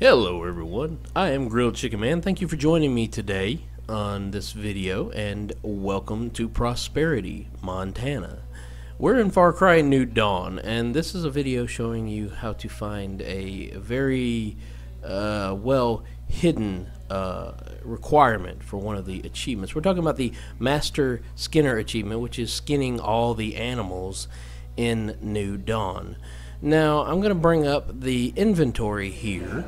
Hello everyone, I am Grilled Chicken Man. Thank you for joining me today on this video, and welcome to Prosperity, Montana. We're in Far Cry New Dawn, and this is a video showing you how to find a very well hidden requirement for one of the achievements. We're talking about the Master Skinner achievement, which is skinning all the animals in New Dawn. Now, I'm going to bring up the inventory here.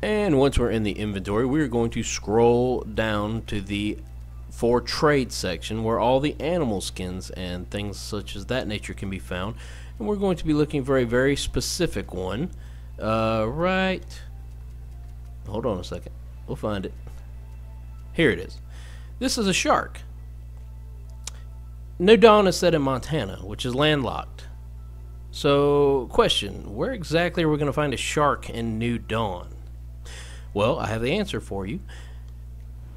And once we're in the inventory, we're going to scroll down to the For Trade section where all the animal skins and things such as that nature can be found. And we're going to be looking for a very specific one. Hold on a second. We'll find it. Here it is. This is a shark. New Dawn is set in Montana, which is landlocked. So, question, where exactly are we going to find a shark in New Dawn? Well, I have the answer for you.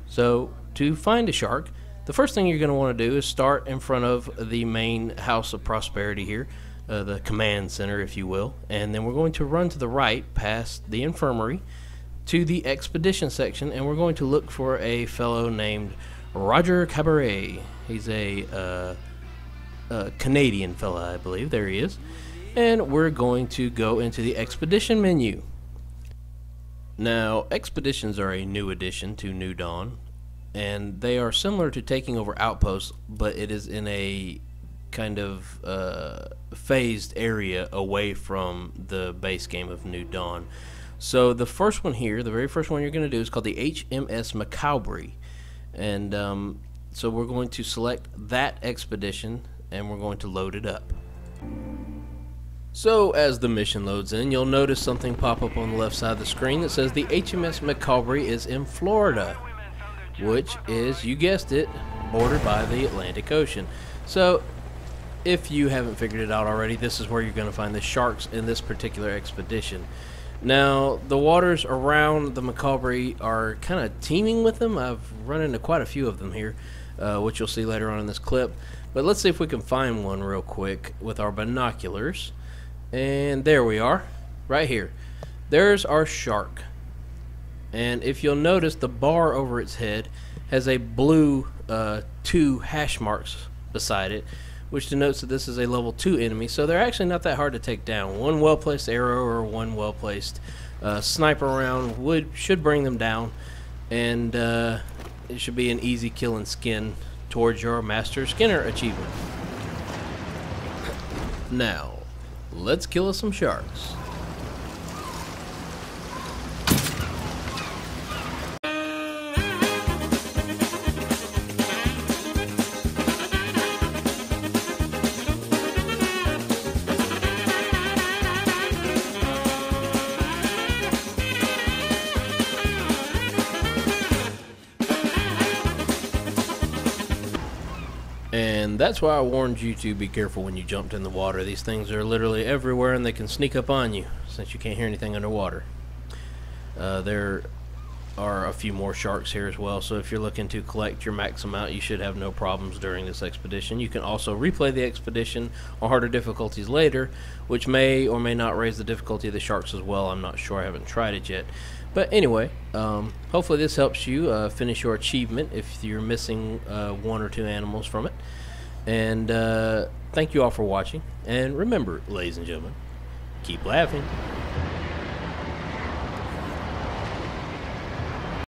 So, to find a shark, the first thing you're going to want to do is start in front of the main House of Prosperity here, the command center, if you will, and then we're going to run to the right past the infirmary to the expedition section, and we're going to look for a fellow named Roger Cabaret. He's a Canadian fella, I believe. There he is. And we're going to go into the expedition menu. Now, expeditions are a new addition to New Dawn, and they are similar to taking over outposts, but it is in a kind of phased area away from the base game of New Dawn. So the first one here, the very first one you're going to do is called the HMS McCaubrey. And so we're going to select that expedition, and we're going to load it up. So as the mission loads in, you'll notice something pop up on the left side of the screen that says the HMS McCauvery is in Florida, which is, you guessed it, bordered by the Atlantic Ocean. So if you haven't figured it out already, this is where you're going to find the sharks in this particular expedition. Now, the waters around the McCauvery are kind of teeming with them. I've run into quite a few of them here, which you'll see later on in this clip. But let's see if we can find one real quick with our binoculars. And there we are, right here. There's our shark. And if you'll notice, the bar over its head has a blue 2 hash marks beside it, which denotes that this is a level 2 enemy, so they're actually not that hard to take down. One well-placed arrow or one well-placed sniper round should bring them down, and it should be an easy kill and skin towards your Master Skinner achievement. Now, let's kill some sharks. And that's why I warned you to be careful when you jumped in the water. These things are literally everywhere, and they can sneak up on you since you can't hear anything underwater. There are a few more sharks here as well, so if you're looking to collect your max amount, you should have no problems during this expedition. You can also replay the expedition on harder difficulties later, which may or may not raise the difficulty of the sharks as well. I'm not sure. I haven't tried it yet. But anyway, hopefully this helps you finish your achievement if you're missing one or two animals from it. And thank you all for watching. And remember, ladies and gentlemen, keep laughing.